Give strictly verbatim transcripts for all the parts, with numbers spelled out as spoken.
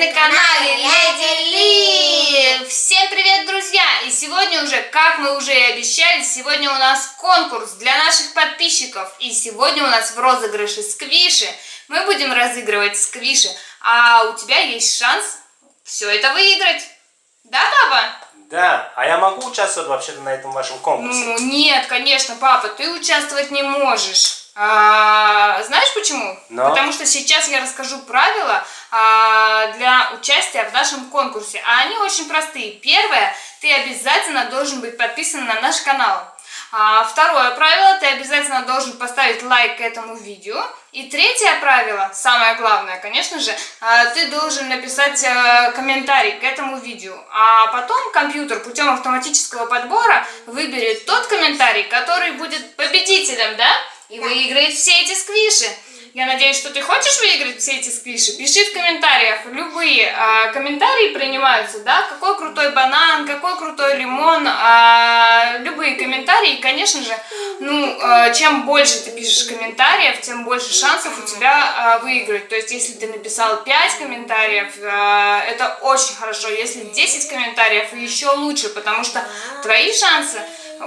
на канале Леди Ли! Всем привет, друзья! И сегодня уже, как мы уже и обещали, сегодня у нас конкурс для наших подписчиков. И сегодня у нас в розыгрыше сквиши. Мы будем разыгрывать сквиши, а у тебя есть шанс все это выиграть. Да, папа? Да, а я могу участвовать вообще-то на этом вашем конкурсе? Ну, нет, конечно, папа, ты участвовать не можешь. А, знаешь почему? Но. Потому что сейчас я расскажу правила а, для участия в нашем конкурсе. А они очень простые. Первое, ты обязательно должен быть подписан на наш канал. А, второе правило, ты обязательно должен поставить лайк к этому видео. И третье правило, самое главное, конечно же, а, ты должен написать а, комментарий к этому видео. А потом компьютер путем автоматического подбора выберет тот комментарий, который будет победителем, да? И выиграет все эти сквиши. Я надеюсь, что ты хочешь выиграть все эти сквиши. Пиши в комментариях. Любые а, комментарии принимаются, да? Какой крутой банан, какой крутой лимон. А, любые комментарии. И, конечно же, ну, а, чем больше ты пишешь комментариев, тем больше шансов у тебя а, выиграть. То есть, если ты написал пять комментариев, а, это очень хорошо. Если десять комментариев, еще лучше, потому что твои шансы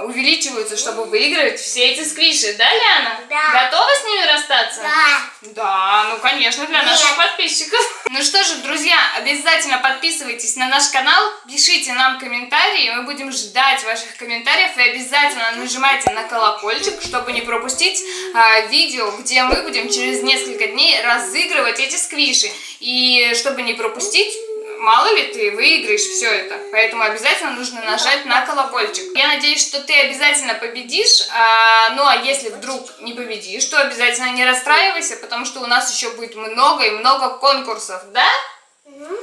увеличиваются, чтобы выигрывать все эти сквиши. Да, Лиана? Да. Готова с ними расстаться? Да. Да, ну конечно, для Нет. наших подписчиков. Ну что же, друзья, обязательно подписывайтесь на наш канал, пишите нам комментарии, мы будем ждать ваших комментариев и обязательно нажимайте на колокольчик, чтобы не пропустить а, видео, где мы будем через несколько дней разыгрывать эти сквиши. И чтобы не пропустить, мало ли ты выиграешь все это, поэтому обязательно нужно нажать на колокольчик. Я надеюсь, что ты обязательно победишь, а, ну а если вдруг не победишь, то обязательно не расстраивайся, потому что у нас еще будет много и много конкурсов, да? Mm-hmm.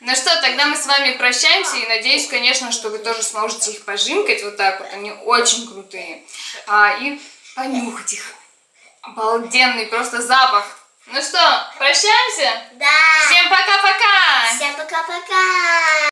Ну что, тогда мы с вами прощаемся и надеюсь, конечно, что вы тоже сможете их пожимкать вот так вот, они очень крутые, а, и понюхать их. Обалденный просто запах. Ну что, прощаемся? Да. Всем пока-пока. Всем пока-пока.